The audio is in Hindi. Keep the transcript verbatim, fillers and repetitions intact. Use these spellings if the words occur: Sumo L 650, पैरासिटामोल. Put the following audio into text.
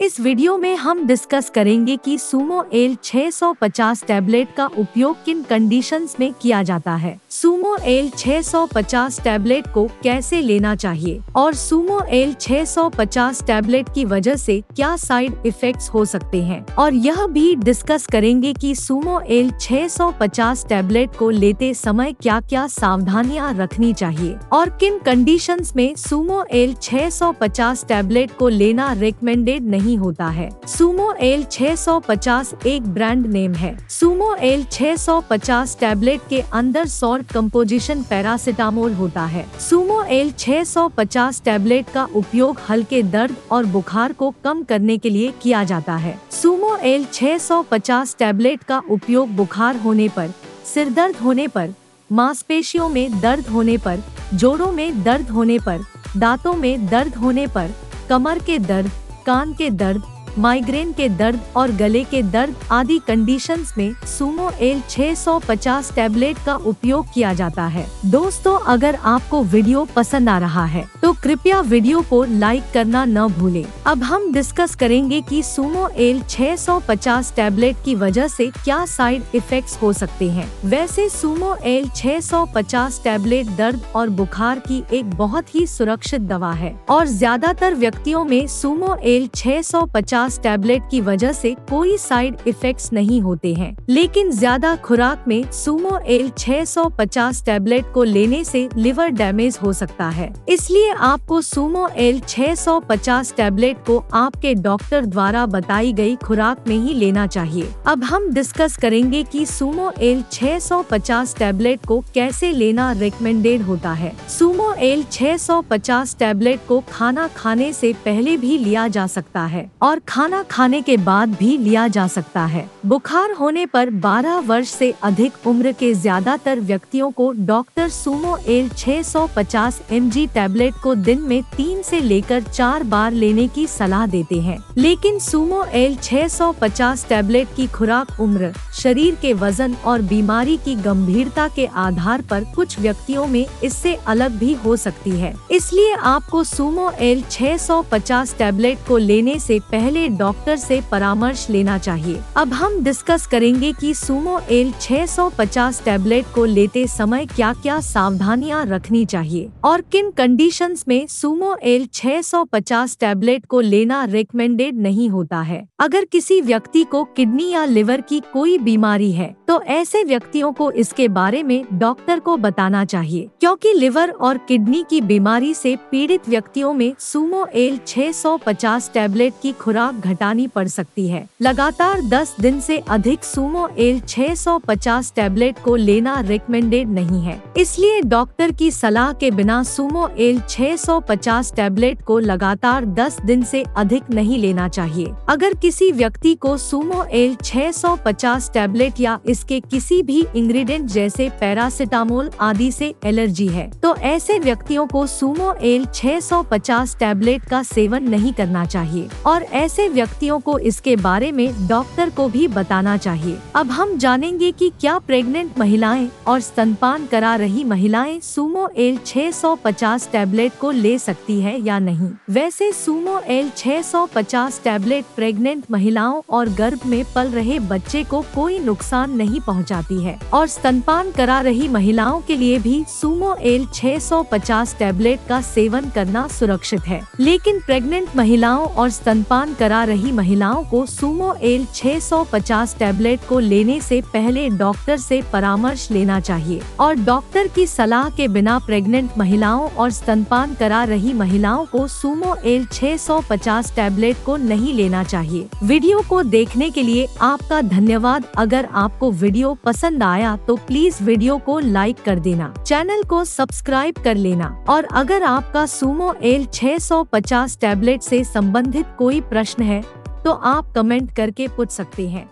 इस वीडियो में हम डिस्कस करेंगे कि सुमो एल छह सौ पचास टैबलेट का उपयोग किन कंडीशंस में किया जाता है, सुमो एल छह सौ पचास टैबलेट को कैसे लेना चाहिए और सुमो एल छह सौ पचास टैबलेट की वजह से क्या साइड इफेक्ट्स हो सकते हैं। और यह भी डिस्कस करेंगे कि सुमो एल छह सौ पचास टैबलेट को लेते समय क्या क्या सावधानियां रखनी चाहिए और किन कंडीशंस में सुमो एल छह सौ पचास टैबलेट को लेना रिकमेंडेड नहीं होता है। सुमो एल छह सौ पचास एक ब्रांड नेम है। सुमो एल छह सौ पचास टैबलेट के अंदर सॉल्ट कंपोजिशन पैरासिटामोल होता है। सुमो एल छह सौ पचास टैबलेट का उपयोग हल्के दर्द और बुखार को कम करने के लिए किया जाता है। सुमो एल छह सौ पचास टैबलेट का उपयोग बुखार होने पर, सिर दर्द होने पर, मांसपेशियों में दर्द होने पर, जोड़ों में दर्द होने पर, दांतों में दर्द होने पर, कमर के दर्द, कान के दर्द, माइग्रेन के दर्द और गले के दर्द आदि कंडीशंस में सुमो एल छह सौ पचास टैबलेट का उपयोग किया जाता है। दोस्तों, अगर आपको वीडियो पसंद आ रहा है तो कृपया वीडियो को लाइक करना न भूलें। अब हम डिस्कस करेंगे कि सुमो एल छह सौ पचास टैबलेट की वजह से क्या साइड इफेक्ट्स हो सकते हैं। वैसे सुमो एल छह सौ पचास टैबलेट दर्द और बुखार की एक बहुत ही सुरक्षित दवा है और ज्यादातर व्यक्तियों में सुमो एल छह सौ पचास टैबलेट की वजह से कोई साइड इफेक्ट्स नहीं होते हैं। लेकिन ज्यादा खुराक में सुमो एल छह सौ पचास टैबलेट को लेने से लिवर डैमेज हो सकता है, इसलिए आपको सुमो एल छह सौ पचास टैबलेट को आपके डॉक्टर द्वारा बताई गई खुराक में ही लेना चाहिए। अब हम डिस्कस करेंगे कि सुमो एल छह सौ पचास टैबलेट को कैसे लेना रिकमेंडेड होता है। सुमो एल छह सौ पचास टैबलेट को खाना खाने से पहले भी लिया जा सकता है और खाना खाने के बाद भी लिया जा सकता है। बुखार होने पर बारह वर्ष से अधिक उम्र के ज्यादातर व्यक्तियों को डॉक्टर सुमो एल छह सौ पचास एमजी टैबलेट को दिन में तीन से लेकर चार बार लेने की सलाह देते हैं। लेकिन सुमो एल छह सौ पचास टैबलेट की खुराक उम्र, शरीर के वजन और बीमारी की गंभीरता के आधार पर कुछ व्यक्तियों में इससे अलग भी हो सकती है, इसलिए आपको सुमो एल छह सौ पचास टैबलेट को लेने से पहले डॉक्टर से परामर्श लेना चाहिए। अब हम डिस्कस करेंगे कि सुमो एल छह सौ पचास टैबलेट को लेते समय क्या क्या सावधानियां रखनी चाहिए और किन कंडीशंस में सुमो एल छह सौ पचास टैबलेट को लेना रिकमेंडेड नहीं होता है। अगर किसी व्यक्ति को किडनी या लिवर की कोई बीमारी है तो ऐसे व्यक्तियों को इसके बारे में डॉक्टर को बताना चाहिए, क्योंकि लिवर और किडनी की बीमारी से पीड़ित व्यक्तियों में सुमो एल छह सौ पचास टैबलेट की खुराक घटानी पड़ सकती है। लगातार दस दिन से अधिक सुमो एल छह सौ पचास टैबलेट को लेना रिकमेंडेड नहीं है, इसलिए डॉक्टर की सलाह के बिना सुमो एल छह सौ पचास टैबलेट को लगातार दस दिन से अधिक नहीं लेना चाहिए। अगर किसी व्यक्ति को सुमो एल छह सौ पचास टैबलेट या इसके किसी भी इंग्रेडिएंट जैसे पैरासिटामोल आदि से एलर्जी है तो ऐसे व्यक्तियों को सुमो एल छह सौ पचास टैबलेट का सेवन नहीं करना चाहिए और ऐसे व्यक्तियों को इसके बारे में डॉक्टर को भी बताना चाहिए। अब हम जानेंगे कि क्या प्रेग्नेंट महिलाएं और स्तनपान करा रही महिलाएं सुमो एल छह सौ पचास टैबलेट को ले सकती है या नहीं। वैसे सुमो एल छह सौ पचास टैबलेट प्रेग्नेंट महिलाओं और गर्भ में पल रहे बच्चे को कोई नुकसान नहीं पहुंचाती है और स्तनपान करा रही महिलाओं के लिए भी सुमो एल छह सौ पचास टैबलेट का सेवन करना सुरक्षित है। लेकिन प्रेग्नेंट महिलाओं और स्तनपान करा रही महिलाओं को सुमो एल छह सौ पचास टैबलेट को लेने से पहले डॉक्टर से परामर्श लेना चाहिए और डॉक्टर की सलाह के बिना प्रेग्नेंट महिलाओं और स्तनपान करा रही महिलाओं को सुमो एल छह सौ पचास टैबलेट को नहीं लेना चाहिए। वीडियो को देखने के लिए आपका धन्यवाद। अगर आपको वीडियो पसंद आया तो प्लीज वीडियो को लाइक कर देना, चैनल को सब्सक्राइब कर लेना और अगर आपका सुमो एल छह सौ पचास टैबलेट से संबंधित कोई प्रश्न है तो आप कमेंट करके पूछ सकते हैं।